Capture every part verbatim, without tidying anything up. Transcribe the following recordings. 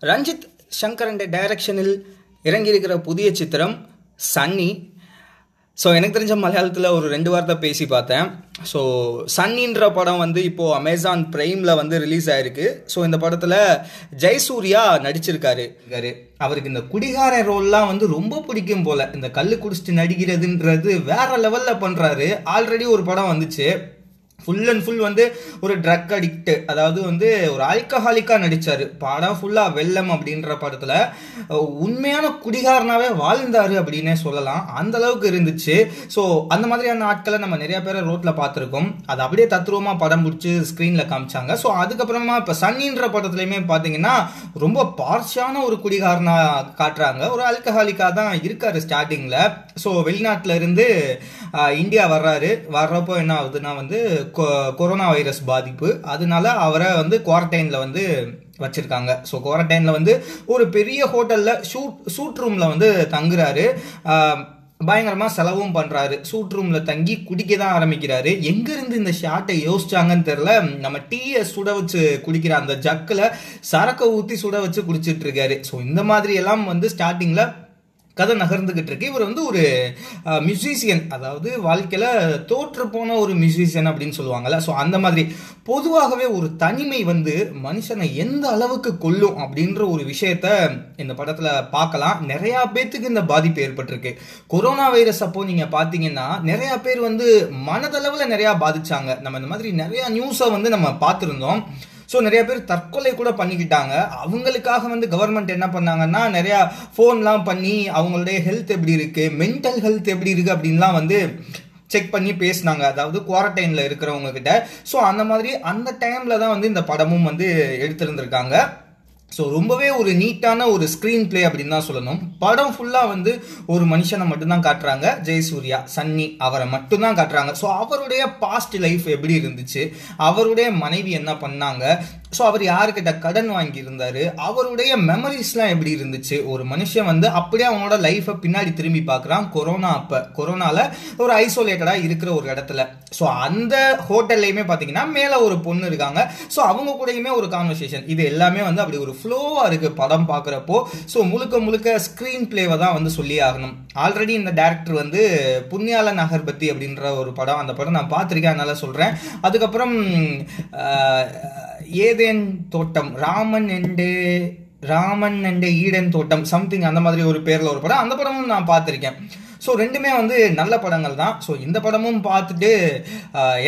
Ranjith Shankarinte directionil irangirukra pudhiya chitram Sunny. So enakku therinja Malayalam la oru rendu vaartha pesi paathen. So Sunny indra padam vandu ipo Amazon Prime la vandu release aayirukku. So indha padathila Jai Surya nadichirukkaru. Avarukku indha kudigara role la vandu romba pidikum pole. Indha kallu kudichittu nadigiradundrathu vera level la pandraru. Already oru padam vanduchu. Full and full वो drug addict अदावदु अल्कोहलिका नडिच्चारु पड़म फुल्ला वेल्लम अप्पडिंग्र पड़त्तुल उन्मैयान कुडिगारनावे वाळंदारु अप्पडिने सोल्लाम अंद अळवुक्कु इरुंदुच्चु सो अंद मादिरियान आट्कल नम्म नैया पेर रोट्ल पात्तिरुक्कोम अदु अप्पडिये तत्रुवमा पडम पिडिच्चु स्क्रीनल कामिचांगा सो अदुक्कु अप्पुरमा इप्प सन्नींद्र पडत्तुलयुमे पात्तींगन्ना रोम्ब पार्शियान ओरु कुडिगारना काट्रांगा ओरु अल्कोहलिका तान इरुक्कारु स्टार्टिंगल सो वेलिनाट्ल इरुंदु इंडिया वर्रारु वर्रप्पो एन्न आगुदुना वंदु कोरोना वायरस बाधिप्पु अदुनाल अवरा वंदु क्वारंटाइन ला वंदु வச்சிருக்காங்க சோ குவாரண்டைன்ல வந்து ஒரு பெரிய ஹோட்டல்ல சூட் ரூம்ல வந்து தங்குறாரு பயங்கரமாக செலவும் பண்ணுறாரு சூட் ரூமில் தங்கி குடிக்க தான் ஆரம்பிக்கிறாரு எங்கேருந்து இந்த ஷாட்டை யோசிச்சாங்கன்னு தெரில நம்ம டீயை சுட வச்சு குடிக்கிற அந்த ஜக்கில் சரக்கை ஊற்றி சுட வச்சு குடிச்சிட்ருக்காரு ஸோ இந்த மாதிரி எல்லாம் வந்து ஸ்டார்டிங்கில் கதை நகர்ந்துக்கிட்டு இருக்கு இவர் வந்து ஒரு மியூசிஷியன் அதாவது வாழ்க்கையில் தோற்று போன ஒரு மியூசிஷியன் அப்படின்னு சொல்லுவாங்கல்ல ஸோ அந்த மாதிரி பொதுவாகவே ஒரு தனிமை வந்து மனுஷனை எந்த அளவுக்கு கொல்லும் அப்படின்ற ஒரு விஷயத்த இந்த படத்தில் பார்க்கலாம் நிறையா பேருக்கு இந்த பாதிப்பு ஏற்பட்டிருக்கு கொரோனா வைரஸ் அப்போ நீங்கள் பார்த்தீங்கன்னா நிறையா பேர் வந்து மனதளவில் நிறையா பாதித்தாங்க நம்ம இந்த மாதிரி நிறையா நியூஸை வந்து நம்ம பார்த்துருந்தோம் सो नया पे तकले पड़िकटांग गवर्मेंट नया फोन पड़ी health app mental health app अब செக் பண்ணி பேசினாங்க அதாவது குவாரண்டைன்ல இருக்கிறவங்க கிட்ட சோ அந்த மாதிரி அந்த டைம்ல தான் வந்து இந்த படமும் வந்து எடுத்துிருந்திருக்காங்க ஸோ ரொம்பவே ஒரு நீட்டான ஒரு ஸ்க்ரீன் பிளே அப்படின்னு தான் சொல்லணும் படம் ஃபுல்லாக வந்து ஒரு மனுஷனை மட்டும்தான் காட்டுறாங்க ஜெயசூர்யா சன்னி அவரை மட்டும்தான் காட்டுறாங்க ஸோ அவருடைய பாஸ்ட் லைஃப் எப்படி இருந்துச்சு அவருடைய மனைவி என்ன பண்ணாங்க ஸோ அவர் யாருக்கிட்ட கடன் வாங்கியிருந்தார் அவருடைய மெமரிஸ்லாம் எப்படி இருந்துச்சு ஒரு மனுஷன் வந்து அப்படியே அவனோட லைஃப்பை பின்னாடி திரும்பி பார்க்குறான் கொரோனா அப்போ கொரோனாவில் ஒரு ஐசோலேட்டடாக இருக்கிற ஒரு இடத்துல ஸோ அந்த ஹோட்டல்லையுமே பார்த்தீங்கன்னா மேலே ஒரு பொண்ணு இருக்காங்க ஸோ அவங்க கூடயுமே ஒரு கான்வர்சேஷன் இது எல்லாமே வந்து அப்படி ஒரு ஃப்ளோவா இருக்கு படம் பார்க்குறப்போ ஸோ முழுக்க முழுக்க ஸ்க்ரீன் பிளேவை தான் வந்து சொல்லி ஆகணும் ஆல்ரெடி இந்த டேரக்டர் வந்து புண்ணியாளன் அகர்பத்தி அப்படின்ற ஒரு படம் அந்த படம் நான் பார்த்துருக்கேன் அதனால சொல்கிறேன் அதுக்கப்புறம் ஏதேன் தோட்டம் ராமன் எண்டே ராமன் எண்டே ஈடன் தோட்டம் சம்திங் அந்த மாதிரி ஒரு பேரில் ஒரு படம் அந்த படமும் நான் பார்த்துருக்கேன் ஸோ ரெண்டுமே வந்து நல்ல படங்கள் தான் ஸோ இந்த படமும் பார்த்துட்டு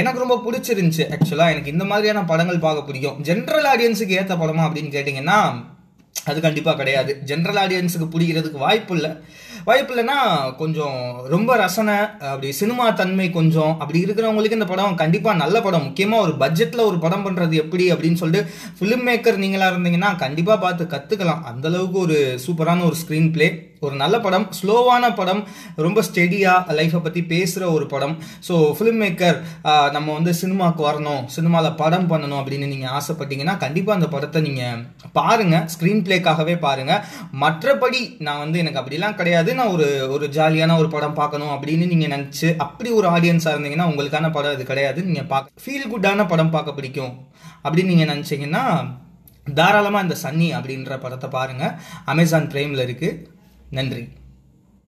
எனக்கு ரொம்ப பிடிச்சிருந்துச்சு ஆக்சுவலாக எனக்கு இந்த மாதிரியான படங்கள் பார்க்க பிடிக்கும் ஜென்ரல் ஆடியன்ஸுக்கு ஏற்ற படமா அப்படின்னு கேட்டிங்கன்னா அது கண்டிப்பாக கிடையாது ஜென்ரல் ஆடியன்ஸுக்கு பிடிக்கிறதுக்கு வாய்ப்பு இல்லை வாய்ப்பு இல்லைன்னா கொஞ்சம் ரொம்ப ரசனை அப்படி சினிமா தன்மை கொஞ்சம் அப்படி இருக்கிறவங்களுக்கு இந்த படம் கண்டிப்பாக நல்ல படம் முக்கியமாக ஒரு பட்ஜெட்டில் ஒரு படம் பண்ணுறது எப்படி அப்படின்னு சொல்லிட்டு ஃபிலிம் மேக்கர் நீங்களாக இருந்தீங்கன்னா கண்டிப்பாக பார்த்து கற்றுக்கலாம் அந்தளவுக்கு ஒரு சூப்பரான ஒரு ஸ்க்ரீன் பிளே ஒரு நல்ல படம் ஸ்லோவான படம் ரொம்ப ஸ்டெடியாக லைஃப்பை பற்றி பேசுகிற ஒரு படம் ஸோ ஃபிலிம் மேக்கர் நம்ம வந்து சினிமாவுக்கு வரணும் சினிமாவில் படம் பண்ணணும் அப்படின்னு நீங்கள் ஆசைப்பட்டீங்கன்னா கண்டிப்பாக அந்த படத்தை நீங்கள் பாருங்கள் ஸ்க்ரீன் பிளேக்காகவே பாருங்கள் மற்றபடி நான் வந்து எனக்கு அப்படிலாம் கிடையாது நான் ஒரு ஒரு ஜாலியான ஒரு படம் பார்க்கணும் அப்படின்னு நீங்கள் நினச்சி அப்படி ஒரு ஆடியன்ஸாக இருந்தீங்கன்னா உங்களுக்கான படம் அது கிடையாது நீங்கள் பார்க்க ஃபீல் குட்டான படம் பார்க்க பிடிக்கும் அப்படின்னு நீங்கள் நினச்சிங்கன்னா தாராளமாக இந்த சன்னி அப்படின்ற படத்தை பாருங்கள் அமேசான் பிரைமில் இருக்குது நன்றி.